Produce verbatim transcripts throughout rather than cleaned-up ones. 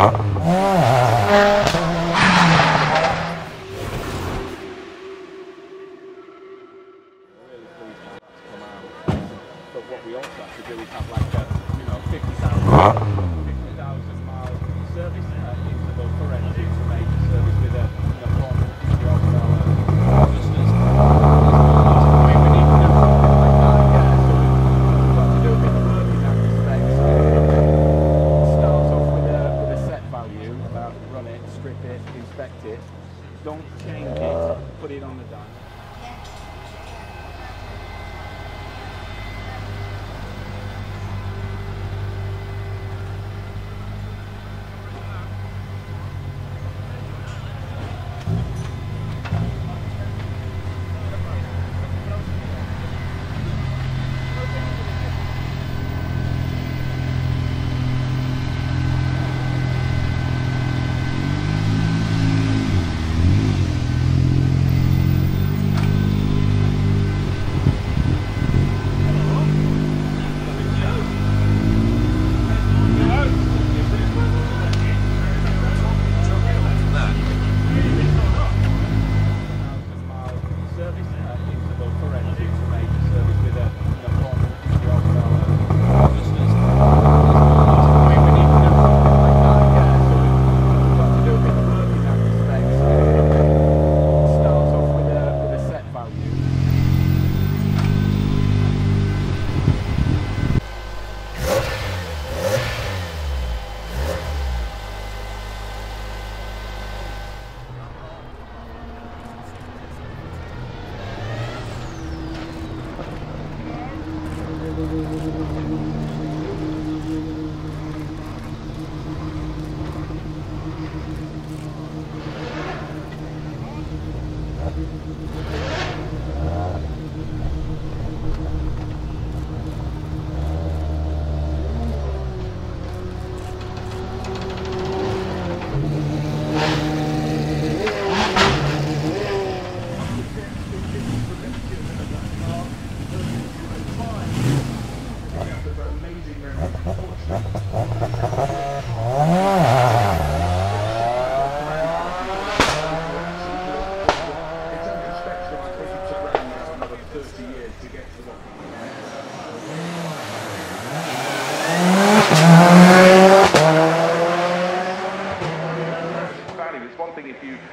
What we also have to do is have like a, you know, fifty thousand mile service uh, interval for engines to make a service with a, you know, four hundred fifty horsepower resistance. I mean, we need to do something like that, yeah, so we've got to do a bit of work in that respect. So it starts off with a, with a set value, about run it, strip it, inspect it, don't change it, put it on the dyno.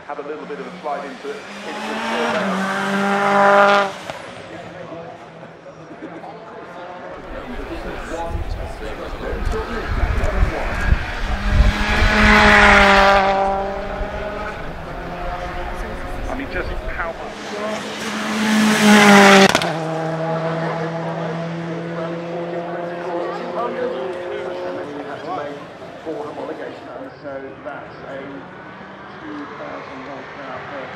Have a little bit of a slide into it. I mean, just how much. So that's a two thousand horsepower per ton.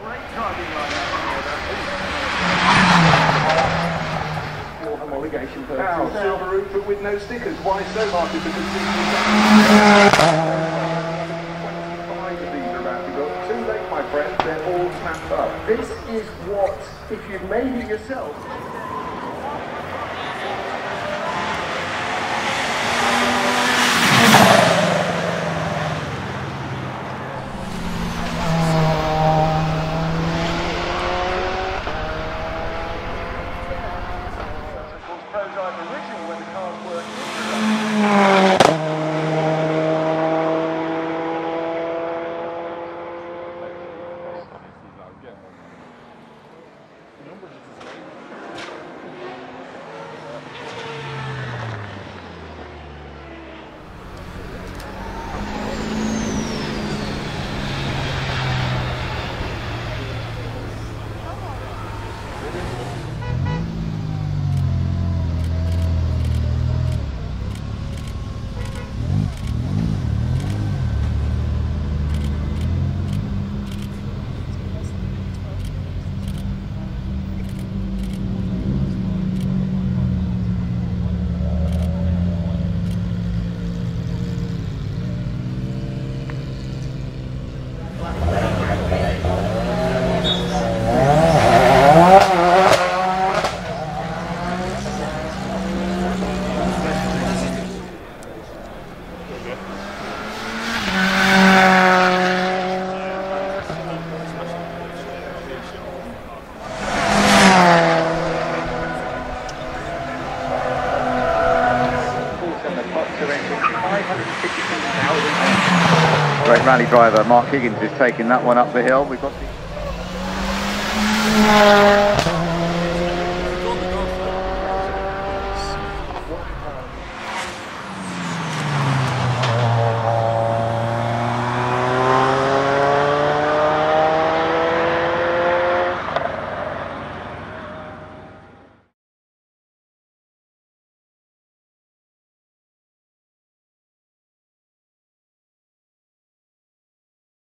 Great timing line out here. More homologation per ton. Silver roof but with no stickers. Why so, Mark? Because twenty-five of these are about to go. Too late, my friend. They're all snapped up. This is what, if you've made it yourself, the numbers are the same. rally driver Mark Higgins is taking that one up the hill. We've got the